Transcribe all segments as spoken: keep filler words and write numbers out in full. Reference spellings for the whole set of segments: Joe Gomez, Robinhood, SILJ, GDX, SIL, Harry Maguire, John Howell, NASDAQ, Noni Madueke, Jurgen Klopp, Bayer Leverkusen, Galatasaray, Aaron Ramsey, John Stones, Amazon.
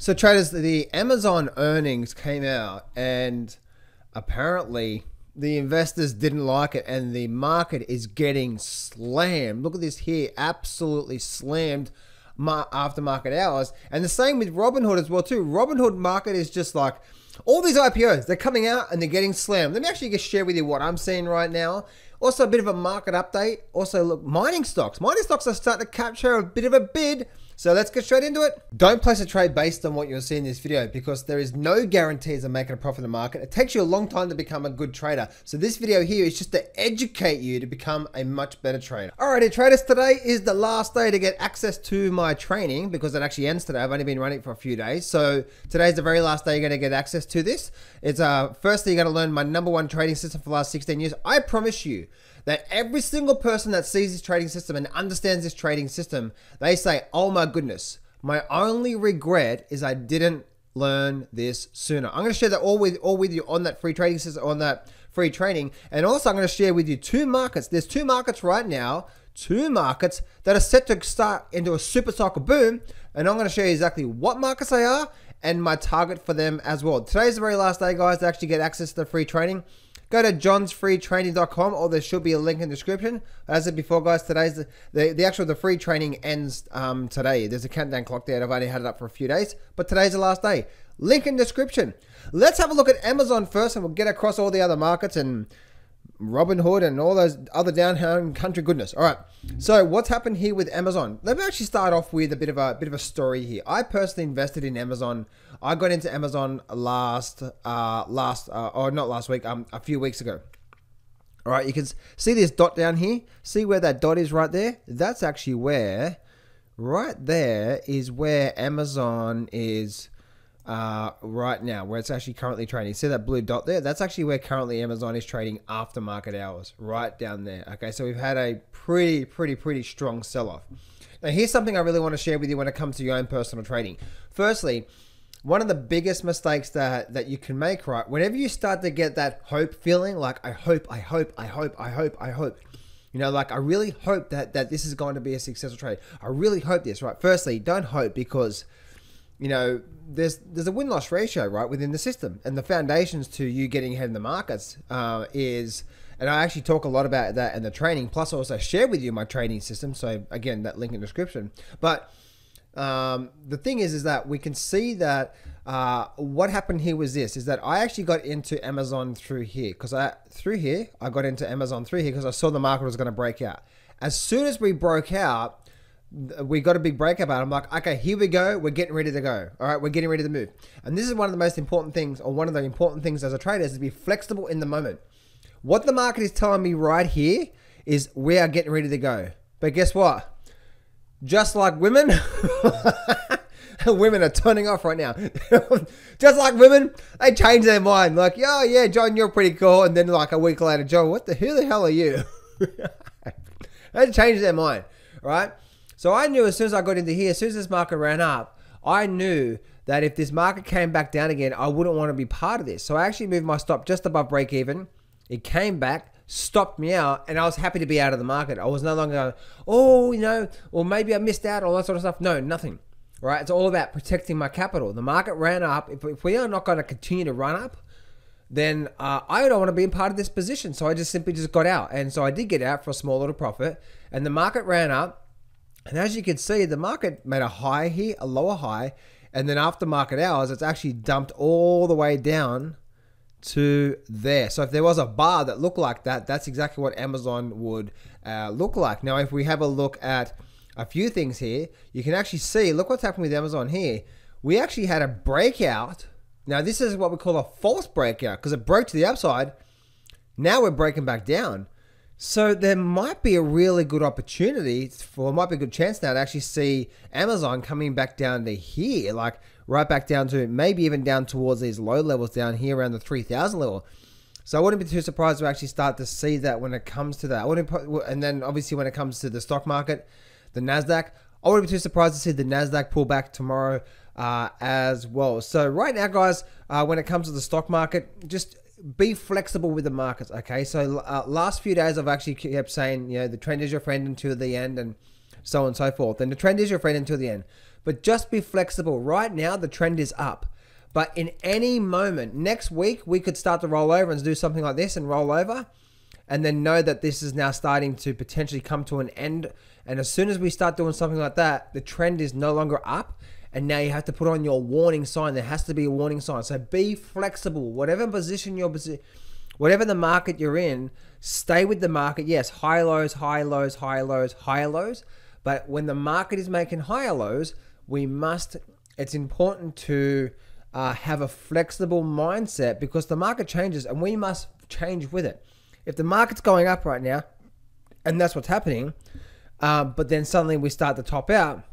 So traders, the Amazon earnings came out and apparently the investors didn't like it and the market is getting slammed. Look at this here, absolutely slammed after market hours. And the same with Robinhood as well too. Robinhood market is just like, all these I P Os, they're coming out and they're getting slammed. Let me actually just share with you what I'm seeing right now. Also a bit of a market update. Also look, mining stocks. Mining stocks are starting to capture a bit of a bid. So let's get straight into it. Don't place a trade based on what you'll see in this video because there is no guarantees of making a profit in the market. It takes you a long time to become a good trader. So this video here is just to educate you to become a much better trader. Alrighty traders, today is the last day to get access to my training because it actually ends today. I've only been running it for a few days. So today's the very last day you're gonna get access to this. It's uh, firstly, you're gonna learn my number one trading system for the last sixteen years. I promise you, that every single person that sees this trading system and understands this trading system, they say, oh my goodness, my only regret is I didn't learn this sooner. I'm going to share that all with all with you on that free trading system, on that free training. And also I'm going to share with you two markets. There's two markets right now, two markets that are set to start into a super cycle boom. And I'm going to show you exactly what markets they are and my target for them as well. Today's the very last day, guys, to actually get access to the free training. Go to johns free training dot com, or there should be a link in the description. As I said before, guys, today's the, the, the actual, the free training ends um, today. There's a countdown clock there. I've only had it up for a few days, but today's the last day. Link in the description. Let's have a look at Amazon first, and we'll get across all the other markets and Robinhood and all those other down country goodness. All right. So what's happened here with Amazon? Let me actually start off with a bit of a bit of a story here. I personally invested in Amazon. I got into Amazon last uh, last uh, or not last week, um, a few weeks ago. All right. You can see this dot down here. See where that dot is right there? That's actually where, right there is where Amazon is. Uh, right now, where it's actually currently trading. See that blue dot there? That's actually where currently Amazon is trading after market hours, right down there. Okay, so we've had a pretty, pretty, pretty strong sell-off. Now, here's something I really want to share with you when it comes to your own personal trading. Firstly, one of the biggest mistakes that, that you can make, right, whenever you start to get that hope feeling, like I hope, I hope, I hope, I hope, I hope, you know, like I really hope that, that this is going to be a successful trade. I really hope this, right? Firstly, don't hope because, you know, there's there's a win-loss ratio, right, within the system. And the foundations to you getting ahead in the markets uh, is, and I actually talk a lot about that in the training, plus I also share with you my trading system. So again, that link in the description. But um, the thing is, is that we can see that uh, what happened here was this, is that I actually got into Amazon through here, because I, through here, I got into Amazon through here because I saw the market was going to break out. As soon as we broke out, we got a big breakup out. I'm like, okay, here we go. We're getting ready to go. All right, we're getting ready to move. And this is one of the most important things, or one of the important things as a trader, is to be flexible in the moment. What the market is telling me right here is we are getting ready to go. But guess what? Just like women, women are turning off right now. Just like women, they change their mind. Like, oh yeah, John, you're pretty cool. And then like a week later, John, what the, who the hell are you? They change their mind, right? So I knew as soon as I got into here, as soon as this market ran up, I knew that if this market came back down again, I wouldn't want to be part of this. So I actually moved my stop just above break even. It came back, stopped me out, and I was happy to be out of the market. I was no longer going, oh, you know, or maybe I missed out, all that sort of stuff. No, nothing, right? It's all about protecting my capital. The market ran up. If, if we are not going to continue to run up, then uh, I don't want to be in part of this position. So I just simply just got out. And so I did get out for a small little profit, and the market ran up. And as you can see, the market made a high here, a lower high, and then after market hours, it's actually dumped all the way down to there. So if there was a bar that looked like that, that's exactly what Amazon would uh, look like. Now, if we have a look at a few things here, you can actually see, look what's happened with Amazon here. We actually had a breakout. Now, this is what we call a false breakout because it broke to the upside. Now we're breaking back down. So there might be a really good opportunity for, might be a good chance now to actually see Amazon coming back down to here, like right back down to maybe even down towards these low levels down here around the three thousand level. So I wouldn't be too surprised to actually start to see that when it comes to that. I wouldn't, and then obviously when it comes to the stock market, the NASDAQ, I wouldn't be too surprised to see the NASDAQ pull back tomorrow uh, as well. So right now, guys, uh, when it comes to the stock market, just be flexible with the markets, okay? So uh, last few days, I've actually kept saying, you know, the trend is your friend until the end and so on and so forth. And the trend is your friend until the end. but just be flexible. Right now, the trend is up, but in any moment, next week, we could start to roll over and do something like this and roll over, and then know that this is now starting to potentially come to an end. And as soon as we start doing something like that, the trend is no longer up. And now you have to put on your warning sign. There has to be a warning sign. So be flexible. Whatever position you're, whatever the market you're in, stay with the market. Yes, high lows, high lows, high lows, high lows. But when the market is making higher lows, we must, it's important to uh, have a flexible mindset, because the market changes and we must change with it. If the market's going up right now, and that's what's happening, uh, but then suddenly we start to top out,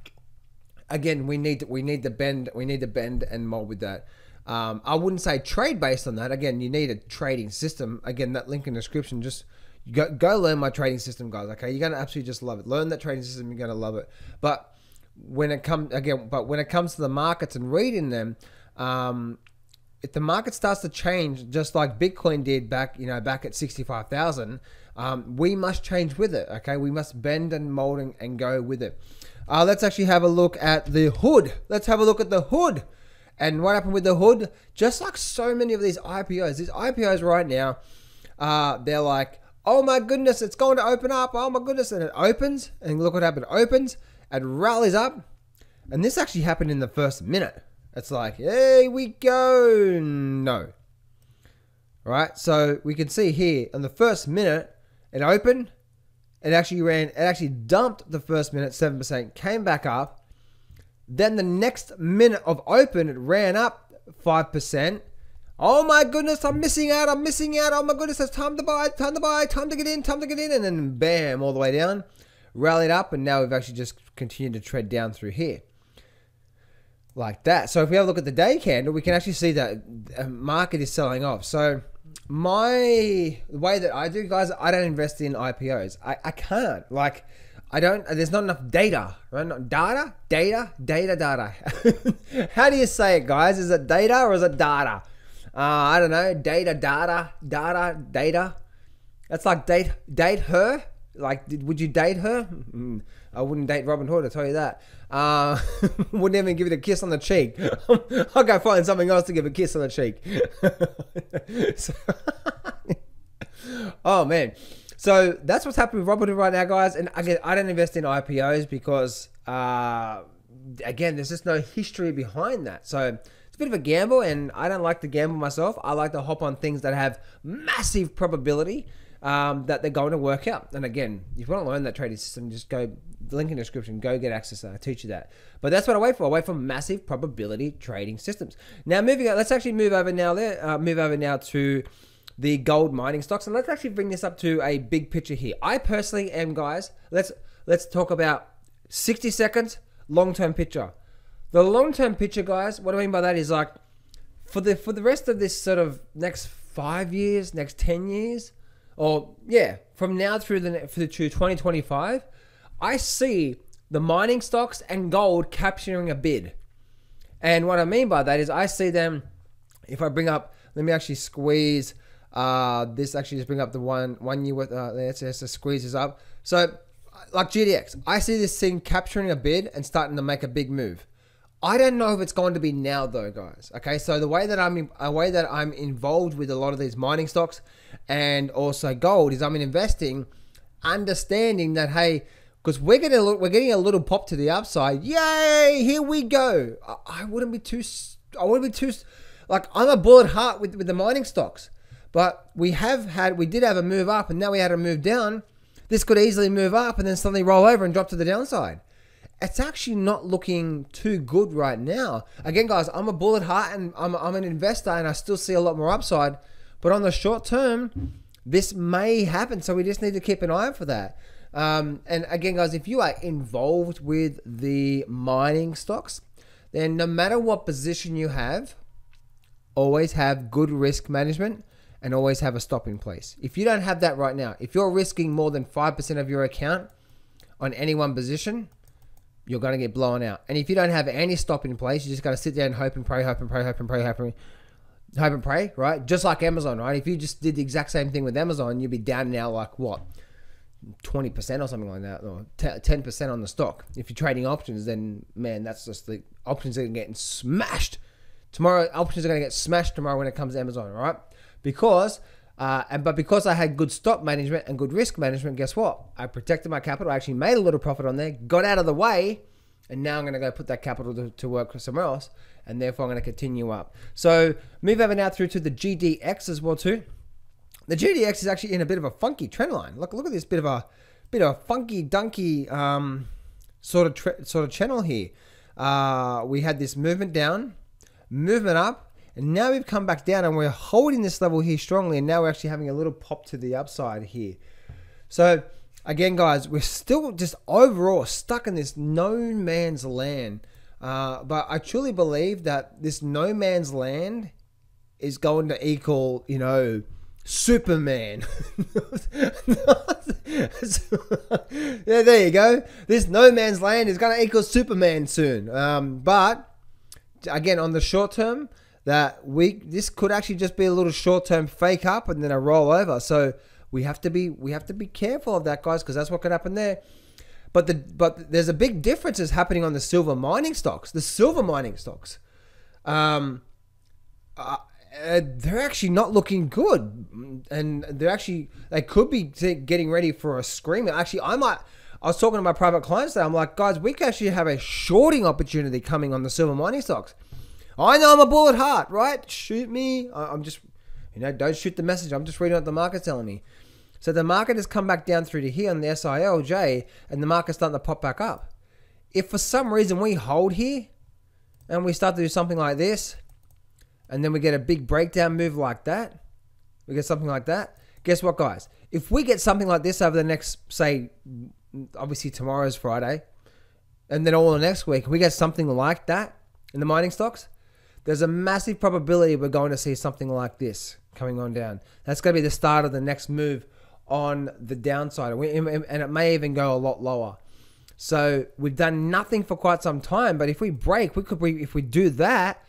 again, we need to, we need to bend, we need to bend and mold with that. Um, I wouldn't say trade based on that. Again, you need a trading system. Again, that link in the description. Just go, go learn my trading system, guys. Okay, you're gonna absolutely just love it. Learn that trading system, you're gonna love it. But when it comes again, but when it comes to the markets and reading them, um, if the market starts to change, just like Bitcoin did back, you know, back at sixty-five thousand, um, we must change with it. Okay, we must bend and mold and, and go with it. Uh, let's actually have a look at the hood. Let's have a look at the hood. And what happened with the hood? Just like so many of these I P Os, these I P Os right now, uh, they're like, oh my goodness, it's going to open up. Oh my goodness. And it opens. And look what happened. It opens and rallies up. And this actually happened in the first minute. It's like, here we go. No. Right? So we can see here in the first minute, it opened. It actually ran, it actually dumped the first minute, seven percent, came back up. Then the next minute of open, it ran up five percent. Oh my goodness, I'm missing out, I'm missing out. Oh my goodness, it's time to buy, time to buy, time to get in, time to get in. And then bam, all the way down, rallied up. And now we've actually just continued to tread down through here. Like that. So if we have a look at the day candle, we can actually see that the market is selling off. So my the way that I do, guys, I don't invest in I P Os. I, I can't, like, I don't, there's not enough data, right? Not data, data, data, data. How do you say it, guys? Is it data or is it data? Uh, I don't know. Data, data, data, data. That's like date, date her. Like, did, would you date her? Mm, I wouldn't date Robin Hood, I'll tell you that. Uh, wouldn't even give it a kiss on the cheek. I'll go find something else to give a kiss on the cheek. So, oh, man. So that's what's happening with Robin Hood right now, guys. And again, I don't invest in I P Os because, uh, again, there's just no history behind that. So it's a bit of a gamble, and I don't like to gamble myself. I like to hop on things that have massive probability Um, that they're going to work out. And again, if you want to learn that trading system, just go, link in the description, go get access to that. I teach you that. But that's what I wait for. I wait for massive probability trading systems. Now moving on, let's actually move over now there, uh, move over now to the gold mining stocks. And let's actually bring this up to a big picture here. I personally am, guys, let's, let's talk about sixty seconds, long-term picture. The long-term picture, guys, what I mean by that is like, for the, for the rest of this sort of next five years, next ten years, or yeah, from now through the through to twenty twenty-five, I see the mining stocks and gold capturing a bid. And what I mean by that is I see them, if I bring up, let me actually squeeze, uh, this actually just bring up the one, one year, with, uh, let's just squeeze this up. So like G D X, I see this thing capturing a bid and starting to make a big move. I don't know if it's going to be now though, guys. Okay, so the way that I'm a way that I'm involved with a lot of these mining stocks and also gold is I'm investing, understanding that hey, because we're gonna look, we're getting a little pop to the upside. Yay! Here we go. I, I wouldn't be too. I wouldn't be too. Like I'm a bull at heart with with the mining stocks, but we have had we did have a move up and now we had a move down. This could easily move up and then suddenly roll over and drop to the downside. It's actually not looking too good right now. Again, guys, I'm a bull at heart and I'm, I'm an investor and I still see a lot more upside. But on the short term, this may happen. So we just need to keep an eye out for that. Um, and again, guys, if you are involved with the mining stocks, then no matter what position you have, always have good risk management and always have a stop in place. If you don't have that right now, if you're risking more than five percent of your account on any one position, you're going to get blown out. And if you don't have any stop in place, you just got to sit there and hope and pray, hope and pray, hope and pray, hope and, hope and pray, right? Just like Amazon, right? If you just did the exact same thing with Amazon, you'd be down now like what? twenty percent or something like that, or ten percent on the stock. If you're trading options, then man, that's just the options are getting smashed tomorrow. Options are going to get smashed tomorrow when it comes to Amazon, right? Because uh, and but because I had good stock management and good risk management, guess what? I protected my capital. I actually made a little profit on there, got out of the way, and now I'm going to go put that capital to, to work somewhere else, and therefore I'm going to continue up. So move over now through to the G D X as well too. The G D X is actually in a bit of a funky trend line. Look, look at this bit of a bit of a funky dunky um, sort of sort of channel here. Uh, we had this movement down, movement up, and now we've come back down, and we're holding this level here strongly. And now we're actually having a little pop to the upside here. So again, guys, we're still just overall stuck in this no man's land. Uh, but I truly believe that this no man's land is going to equal, you know, Superman. Yeah, there you go. This no man's land is going to equal Superman soon. Um, but again, on the short term, that we this could actually just be a little short term fake up and then a roll over. So we have to be we have to be careful of that, guys, because that's what could happen there. But the but there's a big difference is happening on the silver mining stocks. The silver mining stocks. Um. Uh, Uh, they're actually not looking good, and they're actually they could be getting ready for a screamer. Actually, I might. I was talking to my private clients today. I'm like, guys, we could actually have a shorting opportunity coming on the silver mining stocks. I know I'm a bull at heart, right? Shoot me. I'm just, you know, don't shoot the message. I'm just reading what the market's telling me. So the market has come back down through to here on the S I L J, and the market's starting to pop back up. If for some reason we hold here, and we start to do something like this, and then we get a big breakdown move like that, we get something like that, guess what, guys? If we get something like this over the next, say, obviously tomorrow's Friday, and then all the next week, we get something like that in the mining stocks, there's a massive probability we're going to see something like this coming on down. That's going to be the start of the next move on the downside, and it may even go a lot lower. So we've done nothing for quite some time, but if we break, we could be, if we do that,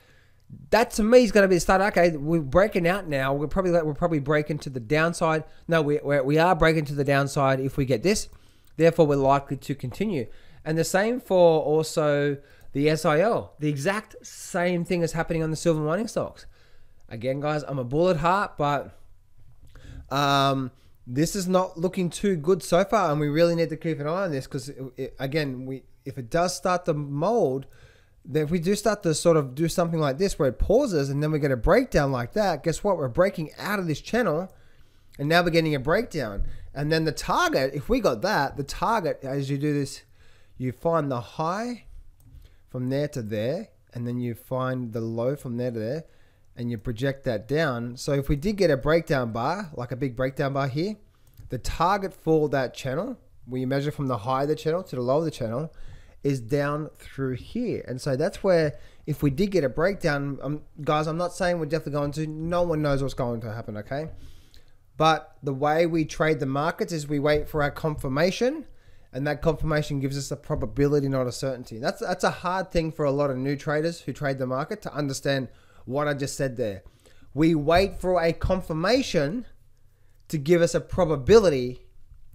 that to me is going to be the start. Okay, we're breaking out now. We're probably we're probably breaking to the downside. No, we we are breaking to the downside if we get this. Therefore, we're likely to continue. And the same for also the S I L. The exact same thing is happening on the silver mining stocks. Again, guys, I'm a bull at heart, but um, this is not looking too good so far, and we really need to keep an eye on this because again, we if it does start to mold. Then if we do start to sort of do something like this where it pauses and then we get a breakdown like that, guess what? We're breaking out of this channel and now we're getting a breakdown. And then the target, if we got that, the target as you do this, you find the high from there to there and then you find the low from there to there and you project that down. So if we did get a breakdown bar, like a big breakdown bar here, the target for that channel, where you measure from the high of the channel to the low of the channel, is down through here. And so that's where if we did get a breakdown, um, guys, I'm not saying we're definitely going to, no one knows what's going to happen, okay? But the way we trade the markets is we wait for our confirmation, and that confirmation gives us a probability, not a certainty. That's, that's a hard thing for a lot of new traders who trade the market to understand what I just said there. We wait for a confirmation to give us a probability,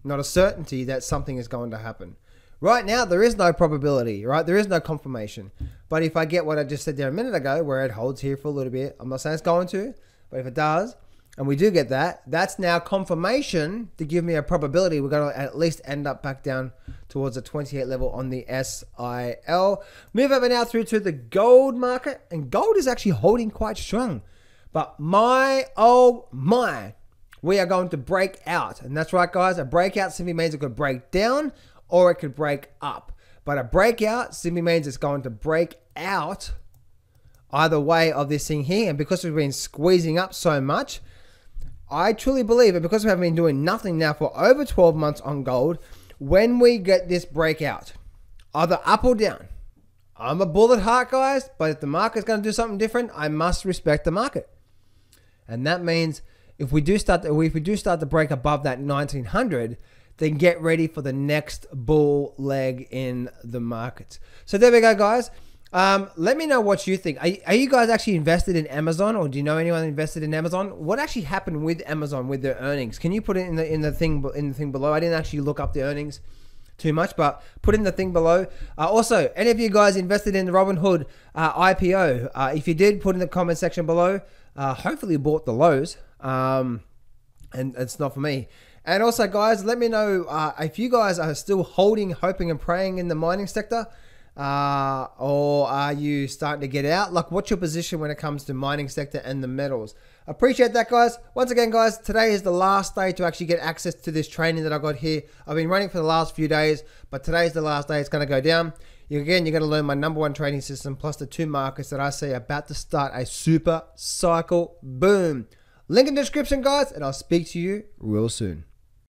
not a certainty, that something is going to happen. Right now, there is no probability, right? There is no confirmation. But if I get what I just said there a minute ago, where it holds here for a little bit, I'm not saying it's going to, but if it does, and we do get that, that's now confirmation to give me a probability we're going to at least end up back down towards the twenty-eight level on the S I L. Move over now through to the gold market, and gold is actually holding quite strong. But my, oh my, we are going to break out. And that's right, guys, a breakout simply means it could break down, or it could break up. But a breakout simply means it's going to break out either way of this thing here. And because we've been squeezing up so much, I truly believe it, because we haven't been doing nothing now for over twelve months on gold, when we get this breakout, either up or down, I'm a bull at heart, guys, but if the market's going to do something different, I must respect the market. And that means if we do start to, if we do start to break above that nineteen hundred, then get ready for the next bull leg in the markets. So there we go, guys. Um, let me know what you think. Are, are you guys actually invested in Amazon, or do you know anyone invested in Amazon? What actually happened with Amazon with their earnings? Can you put it in the in the thing in the thing below? I didn't actually look up the earnings too much, but put in the thing below. Uh, also, any of you guys invested in the Robinhood uh, I P O? Uh, if you did, put in the comment section below. Uh, hopefully, bought the lows. Um, and it's not for me. And also, guys, let me know uh, if you guys are still holding, hoping, and praying in the mining sector. Uh, or are you starting to get out? Like, what's your position when it comes to mining sector and the metals? Appreciate that, guys. Once again, guys, today is the last day to actually get access to this training that I got here. I've been running for the last few days, but today's the last day. It's going to go down. You, again, you're going to learn my number one trading system, plus the two markets that I see about to start a super cycle boom. Link in the description, guys, and I'll speak to you real soon.